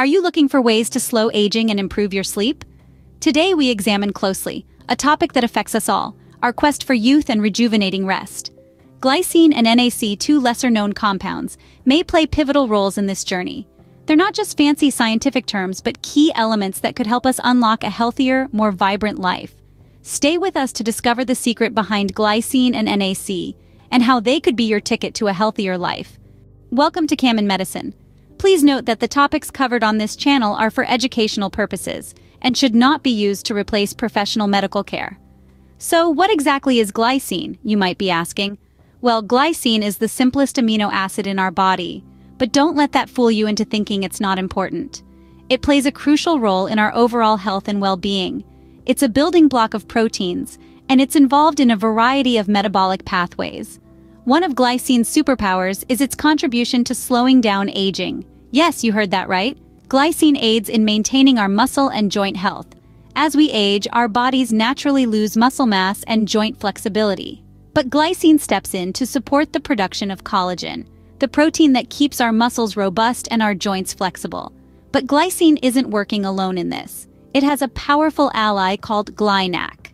Are you looking for ways to slow aging and improve your sleep? Today we examine closely a topic that affects us all, our quest for youth and rejuvenating rest. Glycine and NAC, two lesser-known compounds, may play pivotal roles in this journey. They're not just fancy scientific terms, but key elements that could help us unlock a healthier, more vibrant life. Stay with us to discover the secret behind glycine and NAC, and how they could be your ticket to a healthier life. Welcome to Cam In Medicine. Please note that the topics covered on this channel are for educational purposes and should not be used to replace professional medical care. So what exactly is glycine, you might be asking? Well, glycine is the simplest amino acid in our body, but don't let that fool you into thinking it's not important. It plays a crucial role in our overall health and well-being. It's a building block of proteins, and it's involved in a variety of metabolic pathways. One of glycine's superpowers is its contribution to slowing down aging. Yes, you heard that right. Glycine aids in maintaining our muscle and joint health. As we age, our bodies naturally lose muscle mass and joint flexibility. But glycine steps in to support the production of collagen, the protein that keeps our muscles robust and our joints flexible. But glycine isn't working alone in this. It has a powerful ally called GlyNAC.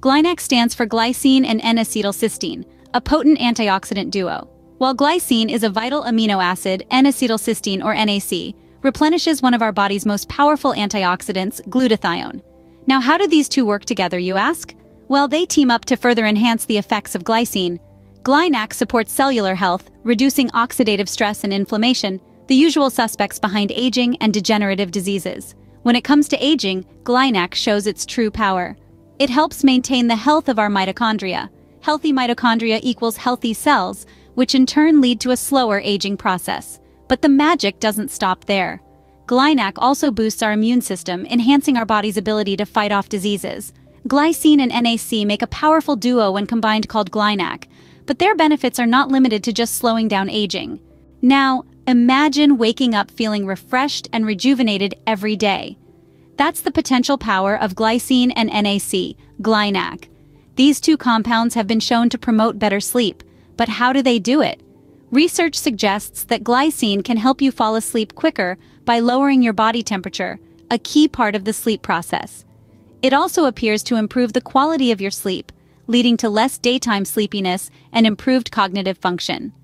GlyNAC stands for glycine and N-acetylcysteine, a potent antioxidant duo. While glycine is a vital amino acid, N-acetylcysteine, or NAC, replenishes one of our body's most powerful antioxidants, glutathione. Now, how do these two work together, you ask? Well, they team up to further enhance the effects of glycine. GlyNAC supports cellular health, reducing oxidative stress and inflammation, the usual suspects behind aging and degenerative diseases. When it comes to aging, GlyNAC shows its true power. It helps maintain the health of our mitochondria. Healthy mitochondria equals healthy cells, which in turn lead to a slower aging process. But the magic doesn't stop there. GlyNAC also boosts our immune system, enhancing our body's ability to fight off diseases. Glycine and NAC make a powerful duo when combined called GlyNAC, but their benefits are not limited to just slowing down aging. Now, imagine waking up feeling refreshed and rejuvenated every day. That's the potential power of glycine and NAC, GlyNAC. These two compounds have been shown to promote better sleep, but how do they do it? Research suggests that glycine can help you fall asleep quicker by lowering your body temperature, a key part of the sleep process. It also appears to improve the quality of your sleep, leading to less daytime sleepiness and improved cognitive function.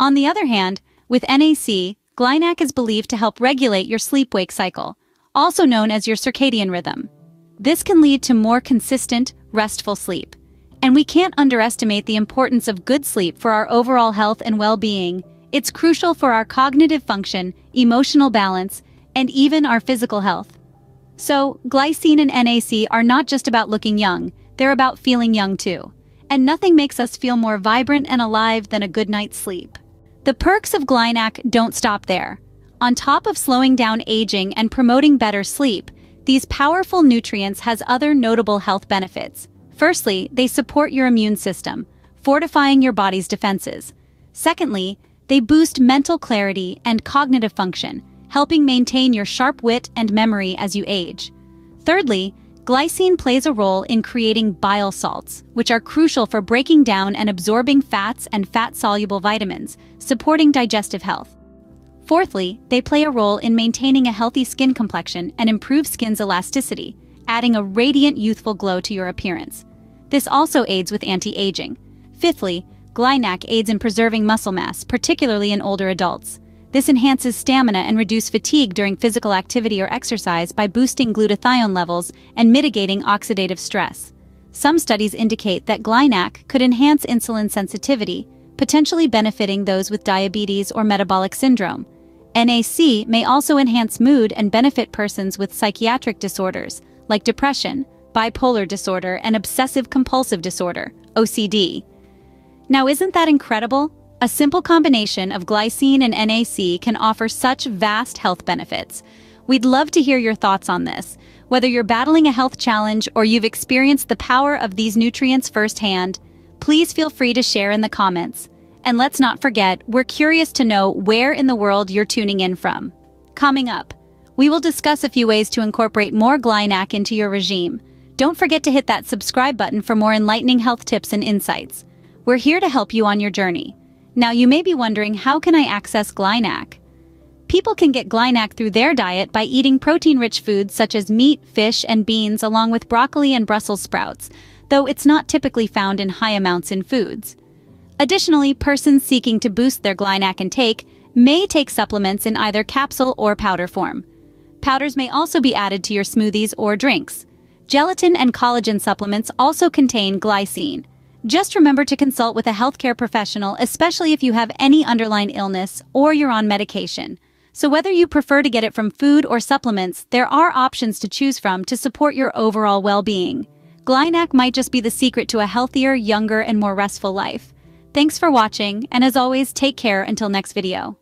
On the other hand, with NAC, GlyNAC is believed to help regulate your sleep-wake cycle, also known as your circadian rhythm. This can lead to more consistent, restful sleep. And we can't underestimate the importance of good sleep for our overall health and well-being. It's crucial for our cognitive function, emotional balance, and even our physical health. So, glycine and NAC are not just about looking young, they're about feeling young too. And nothing makes us feel more vibrant and alive than a good night's sleep. The perks of GlyNAC don't stop there. On top of slowing down aging and promoting better sleep, these powerful nutrients have other notable health benefits. Firstly, they support your immune system, fortifying your body's defenses. Secondly, they boost mental clarity and cognitive function, helping maintain your sharp wit and memory as you age. Thirdly, glycine plays a role in creating bile salts, which are crucial for breaking down and absorbing fats and fat-soluble vitamins, supporting digestive health. Fourthly, they play a role in maintaining a healthy skin complexion and improve skin's elasticity, adding a radiant youthful glow to your appearance. This also aids with anti-aging. Fifthly, GlyNAC aids in preserving muscle mass, particularly in older adults. This enhances stamina and reduces fatigue during physical activity or exercise by boosting glutathione levels and mitigating oxidative stress. Some studies indicate that GlyNAC could enhance insulin sensitivity, potentially benefiting those with diabetes or metabolic syndrome. NAC may also enhance mood and benefit persons with psychiatric disorders, like depression, bipolar disorder, and obsessive-compulsive disorder, OCD. Now, isn't that incredible? A simple combination of glycine and NAC can offer such vast health benefits. We'd love to hear your thoughts on this. Whether you're battling a health challenge or you've experienced the power of these nutrients firsthand, please feel free to share in the comments. And let's not forget, we're curious to know where in the world you're tuning in from. Coming up, we will discuss a few ways to incorporate more GlyNAC into your regime. Don't forget to hit that subscribe button for more enlightening health tips and insights. We're here to help you on your journey. Now, you may be wondering, how can I access GlyNAC? People can get GlyNAC through their diet by eating protein-rich foods such as meat, fish, and beans along with broccoli and Brussels sprouts, though it's not typically found in high amounts in foods. Additionally, persons seeking to boost their GlyNAC intake may take supplements in either capsule or powder form. Powders may also be added to your smoothies or drinks. Gelatin and collagen supplements also contain glycine. Just remember to consult with a healthcare professional, especially if you have any underlying illness or you're on medication. So whether you prefer to get it from food or supplements, there are options to choose from to support your overall well-being. GlyNAC might just be the secret to a healthier, younger, and more restful life. Thanks for watching, and as always, take care until next video.